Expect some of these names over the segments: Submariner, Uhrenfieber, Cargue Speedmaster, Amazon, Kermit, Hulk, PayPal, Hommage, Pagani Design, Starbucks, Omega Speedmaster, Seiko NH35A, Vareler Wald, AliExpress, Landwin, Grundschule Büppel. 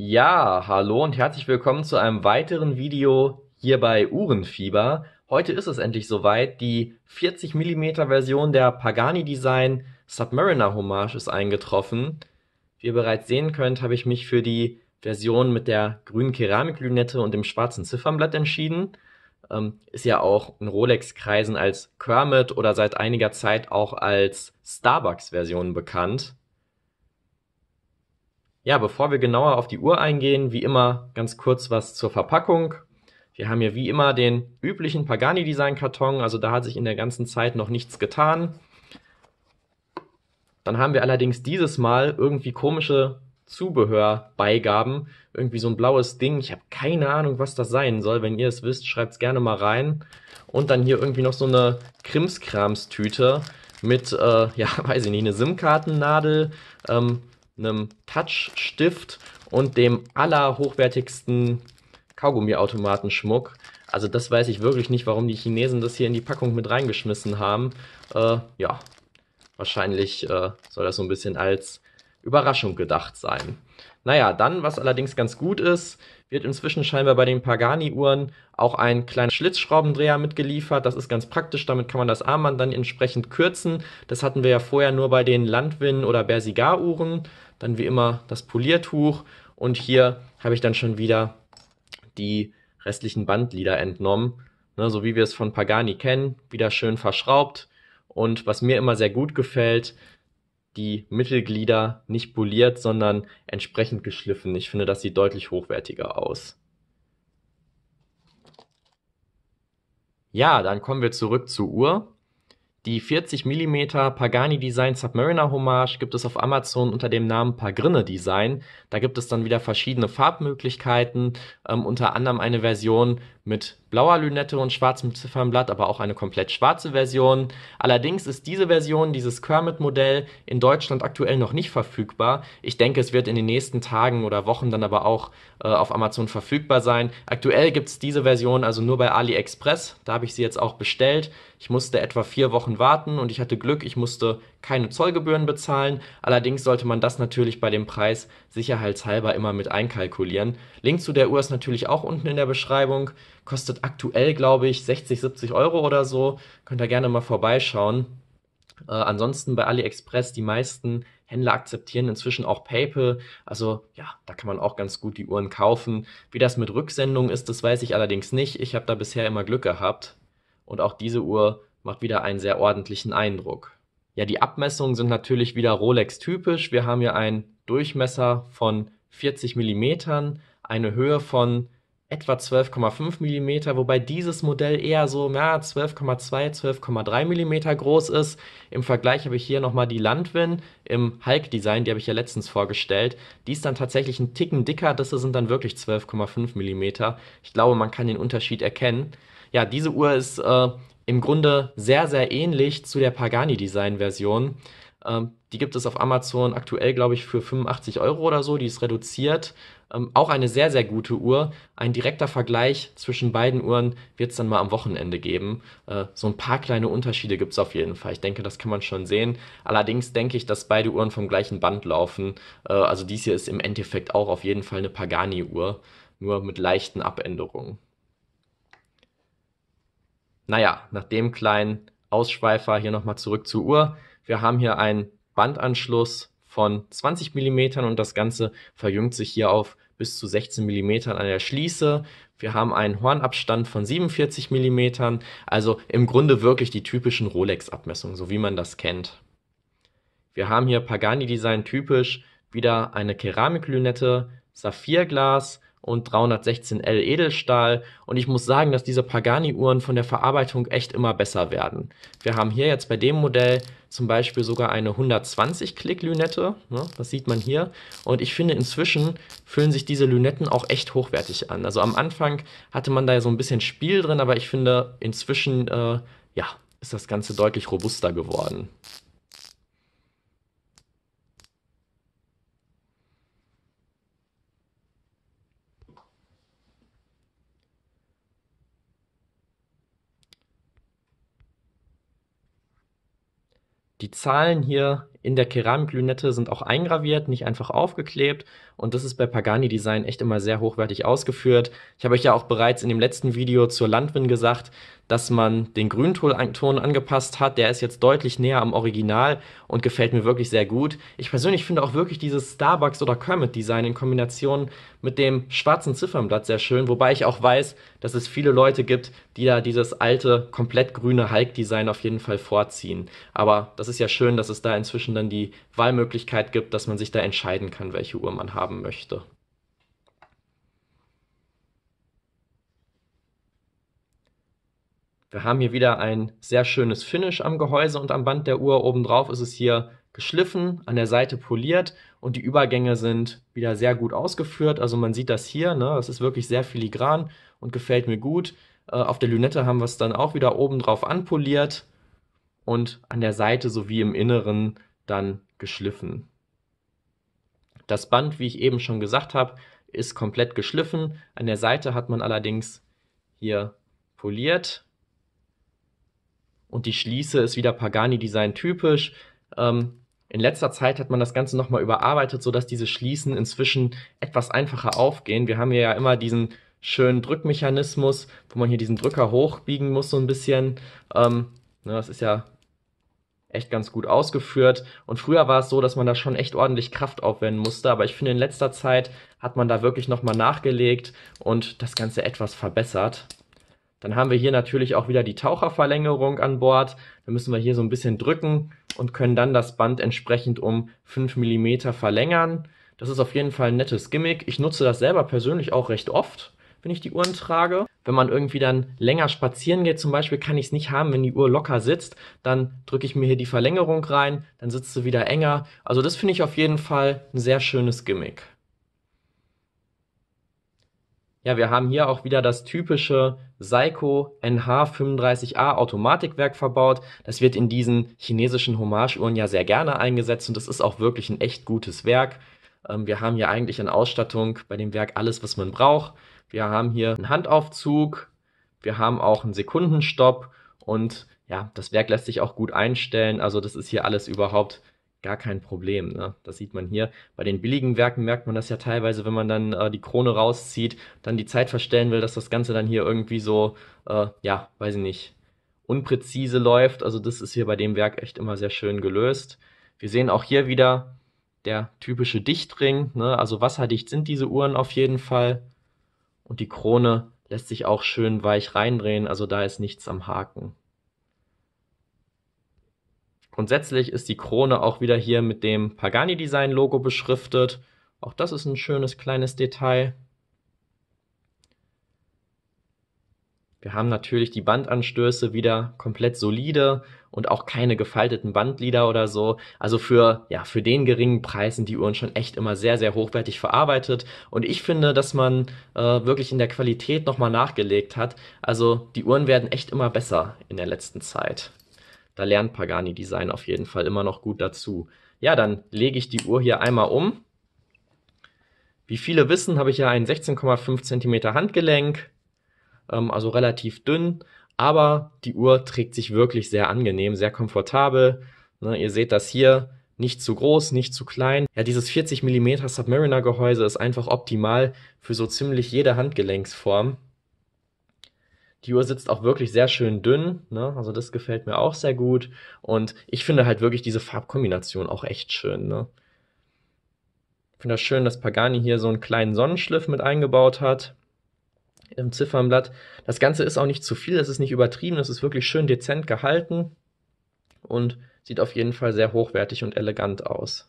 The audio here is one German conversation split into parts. Ja, hallo und herzlich willkommen zu einem weiteren Video hier bei Uhrenfieber. Heute ist es endlich soweit, die 40 mm Version der Pagani Design Submariner Hommage ist eingetroffen. Wie ihr bereits sehen könnt, habe ich mich für die Version mit der grünen Keramiklünette und dem schwarzen Ziffernblatt entschieden. Ist ja auch in Rolex-Kreisen als Kermit oder seit einiger Zeit auch als Starbucks-Version bekannt. Ja, bevor wir genauer auf die Uhr eingehen, wie immer ganz kurz was zur Verpackung. Wir haben hier wie immer den üblichen Pagani-Design-Karton, also da hat sich in der ganzen Zeit noch nichts getan. Dann haben wir allerdings dieses Mal irgendwie komische Zubehörbeigaben, irgendwie so ein blaues Ding. Ich habe keine Ahnung, was das sein soll. Wenn ihr es wisst, schreibt es gerne mal rein. Und dann hier irgendwie noch so eine Krimskramstüte mit, ja, weiß ich nicht, eine SIM-Kartennadel, einem Touchstift und dem allerhochwertigsten Kaugummi-Automatenschmuck. Also das weiß ich wirklich nicht, warum die Chinesen das hier in die Packung mit reingeschmissen haben. Ja, wahrscheinlich soll das so ein bisschen als Überraschung gedacht sein. Naja, dann, was allerdings ganz gut ist, wird inzwischen scheinbar bei den Pagani-Uhren auch ein kleiner Schlitzschraubendreher mitgeliefert. Das ist ganz praktisch, damit kann man das Armband dann entsprechend kürzen. Das hatten wir ja vorher nur bei den Landwin- oder Bersigar-Uhren. Dann wie immer das Poliertuch und hier habe ich dann schon wieder die restlichen Bandlieder entnommen. Ne, so wie wir es von Pagani kennen, wieder schön verschraubt. Und was mir immer sehr gut gefällt, die Mittelglieder nicht poliert, sondern entsprechend geschliffen. Ich finde, das sieht deutlich hochwertiger aus. Ja, dann kommen wir zurück zur Uhr. Die 40 mm Pagani Design Submariner Hommage gibt es auf Amazon unter dem Namen Pagani Design. Da gibt es dann wieder verschiedene Farbmöglichkeiten, unter anderem eine Version mit blauer Lünette und schwarzem Ziffernblatt, aber auch eine komplett schwarze Version. Allerdings ist diese Version, dieses Kermit-Modell, in Deutschland aktuell noch nicht verfügbar. Ich denke, es wird in den nächsten Tagen oder Wochen dann aber auch auf Amazon verfügbar sein. Aktuell gibt es diese Version also nur bei AliExpress. Da habe ich sie jetzt auch bestellt. Ich musste etwa 4 Wochen warten und ich hatte Glück, ich musste keine Zollgebühren bezahlen. Allerdings sollte man das natürlich bei dem Preis sicherheitshalber immer mit einkalkulieren. Link zu der Uhr ist natürlich auch unten in der Beschreibung. Kostet aktuell, glaube ich, 60, 70 Euro oder so. Könnt ihr gerne mal vorbeischauen. Ansonsten bei AliExpress, die meisten Händler akzeptieren inzwischen auch PayPal. Also ja, da kann man auch ganz gut die Uhren kaufen. Wie das mit Rücksendung ist, das weiß ich allerdings nicht. Ich habe da bisher immer Glück gehabt. Und auch diese Uhr macht wieder einen sehr ordentlichen Eindruck. Ja, die Abmessungen sind natürlich wieder Rolex-typisch. Wir haben hier einen Durchmesser von 40 mm, eine Höhe von etwa 12,5 mm, wobei dieses Modell eher so 12,2, 12,3 mm groß ist. Im Vergleich habe ich hier nochmal die Landwin im Hulk-Design, die habe ich ja letztens vorgestellt. Die ist dann tatsächlich einen Ticken dicker, das sind dann wirklich 12,5 mm. Ich glaube, man kann den Unterschied erkennen. Ja, diese Uhr ist im Grunde sehr, sehr ähnlich zu der Pagani-Design-Version. Die gibt es auf Amazon aktuell, glaube ich, für 85 Euro oder so. Die ist reduziert. Auch eine sehr, sehr gute Uhr. Ein direkter Vergleich zwischen beiden Uhren wird es dann mal am Wochenende geben. So ein paar kleine Unterschiede gibt es auf jeden Fall. Ich denke, das kann man schon sehen. Allerdings denke ich, dass beide Uhren vom gleichen Band laufen. Also dies hier ist im Endeffekt auch auf jeden Fall eine Pagani-Uhr, nur mit leichten Abänderungen. Naja, nach dem kleinen Ausschweifer hier nochmal zurück zur Uhr. Wir haben hier einen Bandanschluss von 20 mm und das Ganze verjüngt sich hier auf bis zu 16 mm an der Schließe. Wir haben einen Hornabstand von 47 mm, also im Grunde wirklich die typischen Rolex-Abmessungen, so wie man das kennt. Wir haben hier Pagani-Design typisch wieder eine Keramiklünette, Saphirglas und 316L Edelstahl und ich muss sagen, dass diese Pagani-Uhren von der Verarbeitung echt immer besser werden. Wir haben hier jetzt bei dem Modell zum Beispiel sogar eine 120-Klick-Lünette, ne? Das sieht man hier und ich finde inzwischen fühlen sich diese Lünetten auch echt hochwertig an. Also am Anfang hatte man da ja so ein bisschen Spiel drin, aber ich finde inzwischen ja, ist das Ganze deutlich robuster geworden. Die Zahlen hier in der Keramiklünette sind auch eingraviert, nicht einfach aufgeklebt, und das ist bei Pagani Design echt immer sehr hochwertig ausgeführt. Ich habe euch ja auch bereits in dem letzten Video zur Landwin gesagt, dass man den Grünton angepasst hat. Der ist jetzt deutlich näher am Original und gefällt mir wirklich sehr gut. Ich persönlich finde auch wirklich dieses Starbucks oder Kermit Design in Kombination mit dem schwarzen Ziffernblatt sehr schön, wobei ich auch weiß, dass es viele Leute gibt, die da dieses alte, komplett grüne Hulk Design auf jeden Fall vorziehen. Aber das ist ja schön, dass es da inzwischen dann die Wahlmöglichkeit gibt, dass man sich da entscheiden kann, welche Uhr man haben möchte. Wir haben hier wieder ein sehr schönes Finish am Gehäuse und am Band der Uhr. Obendrauf ist es hier geschliffen, an der Seite poliert und die Übergänge sind wieder sehr gut ausgeführt. Also man sieht das hier, ne? Das ist wirklich sehr filigran und gefällt mir gut. Auf der Lünette haben wir es dann auch wieder obendrauf anpoliert und an der Seite sowie im Inneren dann geschliffen. Das Band, wie ich eben schon gesagt habe, ist komplett geschliffen. An der Seite hat man allerdings hier poliert. Und die Schließe ist wieder Pagani Design typisch. In letzter Zeit hat man das Ganze nochmal überarbeitet, sodass diese Schließen inzwischen etwas einfacher aufgehen. Wir haben hier ja immer diesen schönen Drückmechanismus, wo man hier diesen Drücker hochbiegen muss so ein bisschen. Das ist ja echt ganz gut ausgeführt. Und früher war es so, dass man da schon echt ordentlich Kraft aufwenden musste. Aber ich finde, in letzter Zeit hat man da wirklich nochmal nachgelegt und das Ganze etwas verbessert. Dann haben wir hier natürlich auch wieder die Taucherverlängerung an Bord. Da müssen wir hier so ein bisschen drücken und können dann das Band entsprechend um 5 mm verlängern. Das ist auf jeden Fall ein nettes Gimmick. Ich nutze das selber persönlich auch recht oft, wenn ich die Uhren trage. Wenn man irgendwie dann länger spazieren geht zum Beispiel, kann ich es nicht haben, wenn die Uhr locker sitzt. Dann drücke ich mir hier die Verlängerung rein, dann sitzt sie wieder enger. Also das finde ich auf jeden Fall ein sehr schönes Gimmick. Ja, wir haben hier auch wieder das typische Seiko NH35A Automatikwerk verbaut. Das wird in diesen chinesischen Hommage-Uhren ja sehr gerne eingesetzt und das ist auch wirklich ein echt gutes Werk. Wir haben hier eigentlich an Ausstattung bei dem Werk alles, was man braucht. Wir haben hier einen Handaufzug, wir haben auch einen Sekundenstopp und ja, das Werk lässt sich auch gut einstellen. Also das ist hier alles überhaupt gar kein Problem, ne? Das sieht man hier. Bei den billigen Werken merkt man das ja teilweise, wenn man dann die Krone rauszieht, dann die Zeit verstellen will, dass das Ganze dann hier irgendwie so, ja, weiß ich nicht, unpräzise läuft. Also das ist hier bei dem Werk echt immer sehr schön gelöst. Wir sehen auch hier wieder der typische Dichtring, ne? Also wasserdicht sind diese Uhren auf jeden Fall. Und die Krone lässt sich auch schön weich reindrehen, also da ist nichts am Haken. Grundsätzlich ist die Krone auch wieder hier mit dem Pagani Design Logo beschriftet. Auch das ist ein schönes kleines Detail. Wir haben natürlich die Bandanstöße wieder komplett solide und auch keine gefalteten Bandlieder oder so. Also für den geringen Preis sind die Uhren schon echt immer sehr, sehr hochwertig verarbeitet. Und ich finde, dass man wirklich in der Qualität nochmal nachgelegt hat. Also die Uhren werden echt immer besser in der letzten Zeit. Da lernt Pagani Design auf jeden Fall immer noch gut dazu. Ja, dann lege ich die Uhr hier einmal um. Wie viele wissen, habe ich ja ein 16,5 cm Handgelenk, also relativ dünn. Aber die Uhr trägt sich wirklich sehr angenehm, sehr komfortabel. Ne, ihr seht das hier, nicht zu groß, nicht zu klein. Ja, dieses 40 mm Submariner Gehäuse ist einfach optimal für so ziemlich jede Handgelenksform. Die Uhr sitzt auch wirklich sehr schön dünn, ne? Also das gefällt mir auch sehr gut und ich finde halt wirklich diese Farbkombination auch echt schön, ne? Ich finde das schön, dass Pagani hier so einen kleinen Sonnenschliff mit eingebaut hat im Ziffernblatt. Das Ganze ist auch nicht zu viel, es ist nicht übertrieben, es ist wirklich schön dezent gehalten und sieht auf jeden Fall sehr hochwertig und elegant aus.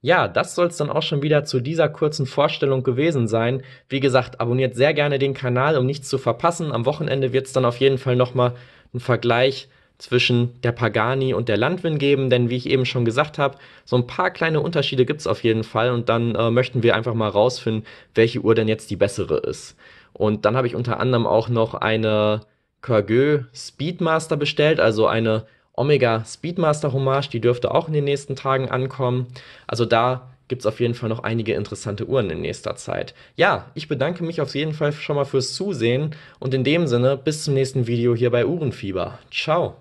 Ja, das soll es dann auch schon wieder zu dieser kurzen Vorstellung gewesen sein. Wie gesagt, abonniert sehr gerne den Kanal, um nichts zu verpassen. Am Wochenende wird es dann auf jeden Fall nochmal einen Vergleich zwischen der Pagani und der Landwin geben, denn wie ich eben schon gesagt habe, so ein paar kleine Unterschiede gibt es auf jeden Fall und dann möchten wir einfach mal rausfinden, welche Uhr denn jetzt die bessere ist. Und dann habe ich unter anderem auch noch eine Cargue Speedmaster bestellt, also eine Omega Speedmaster Hommage, die dürfte auch in den nächsten Tagen ankommen. Also da gibt es auf jeden Fall noch einige interessante Uhren in nächster Zeit. Ja, ich bedanke mich auf jeden Fall schon mal fürs Zusehen und in dem Sinne bis zum nächsten Video hier bei Uhrenfieber. Ciao!